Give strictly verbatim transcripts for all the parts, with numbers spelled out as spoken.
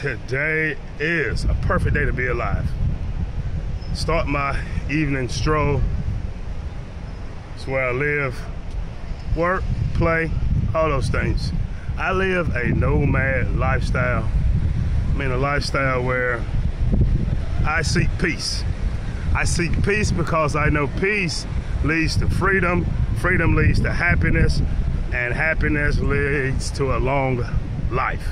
Today is a perfect day to be alive. Start my evening stroll. It's where I live, work, play, all those things. I live a nomad lifestyle. I mean, a lifestyle where I seek peace. I seek peace because I know peace leads to freedom, freedom leads to happiness, and happiness leads to a long life.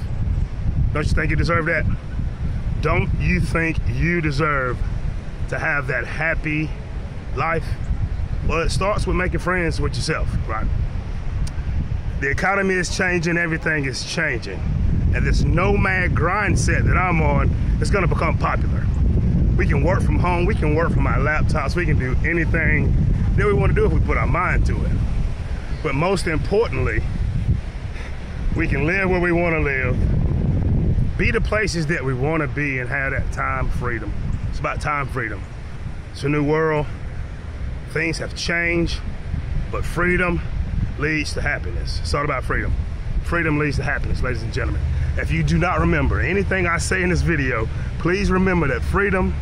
Don't you think you deserve that? Don't you think you deserve to have that happy life? Well, it starts with making friends with yourself, right? The economy is changing, everything is changing. And this nomad grind set that I'm on is gonna become popular. We can work from home, we can work from our laptops, we can do anything that we wanna do if we put our mind to it. But most importantly, we can live where we wanna live, be the places that we wanna be, and have that time freedom. It's about time freedom. It's a new world, things have changed, but freedom leads to happiness. It's all about freedom. Freedom leads to happiness, ladies and gentlemen. If you do not remember anything I say in this video, please remember that freedom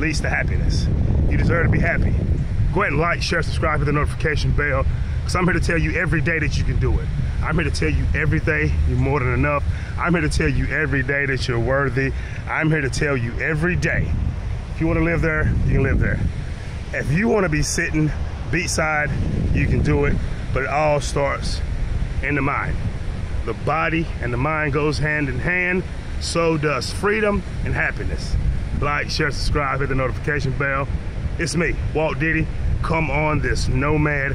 leads to happiness. You deserve to be happy. Go ahead and like, share, subscribe with the notification bell, because I'm here to tell you every day that you can do it. I'm here to tell you every day you're more than enough. I'm here to tell you every day that you're worthy. I'm here to tell you every day. If you want to live there, you can live there. If you want to be sitting beachside, you can do it, but it all starts in the mind. The body and the mind goes hand in hand. So does freedom and happiness. Like, share, subscribe, hit the notification bell. It's me, Walt Diddy. Come on this nomad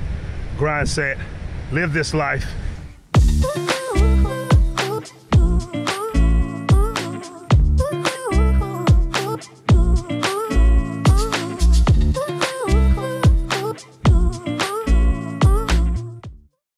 grind set. Live this life.